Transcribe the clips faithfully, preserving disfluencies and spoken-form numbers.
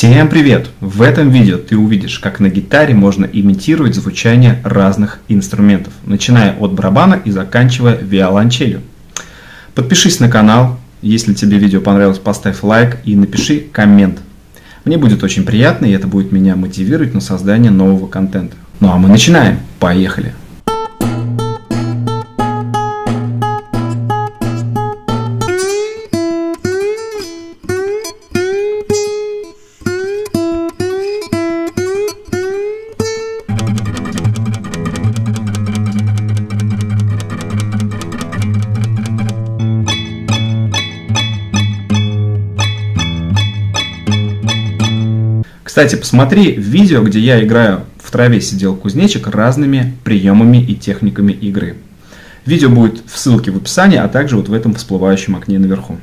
Всем привет! В этом видео ты увидишь, как на гитаре можно имитировать звучание разных инструментов, начиная от барабана и заканчивая виолончелью. Подпишись на канал, если тебе видео понравилось, поставь лайк и напиши коммент. Мне будет очень приятно, и это будет меня мотивировать на создание нового контента. Ну а мы начинаем! Поехали! Кстати, посмотри видео, где я играю в траве сидел кузнечик разными приемами и техниками игры. Видео будет в ссылке в описании, а также вот в этом всплывающем окне наверху.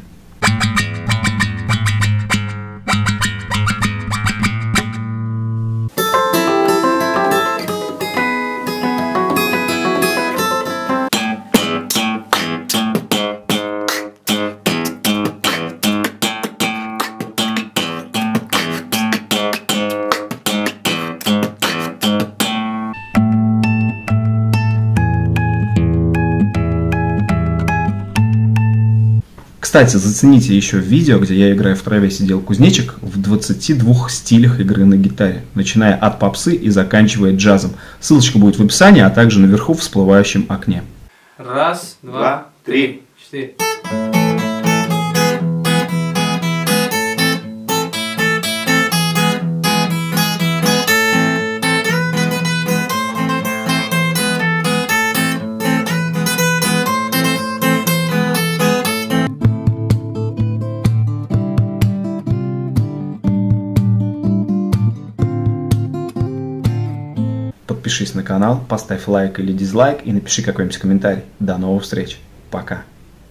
Кстати, зацените еще видео, где я играю в траве сидел кузнечик в двадцати двух стилях игры на гитаре, начиная от попсы и заканчивая джазом. Ссылочка будет в описании, а также наверху в всплывающем окне. Раз, два, два три, четыре. Подпишись на канал, поставь лайк или дизлайк и напиши какой-нибудь комментарий. До новых встреч. Пока.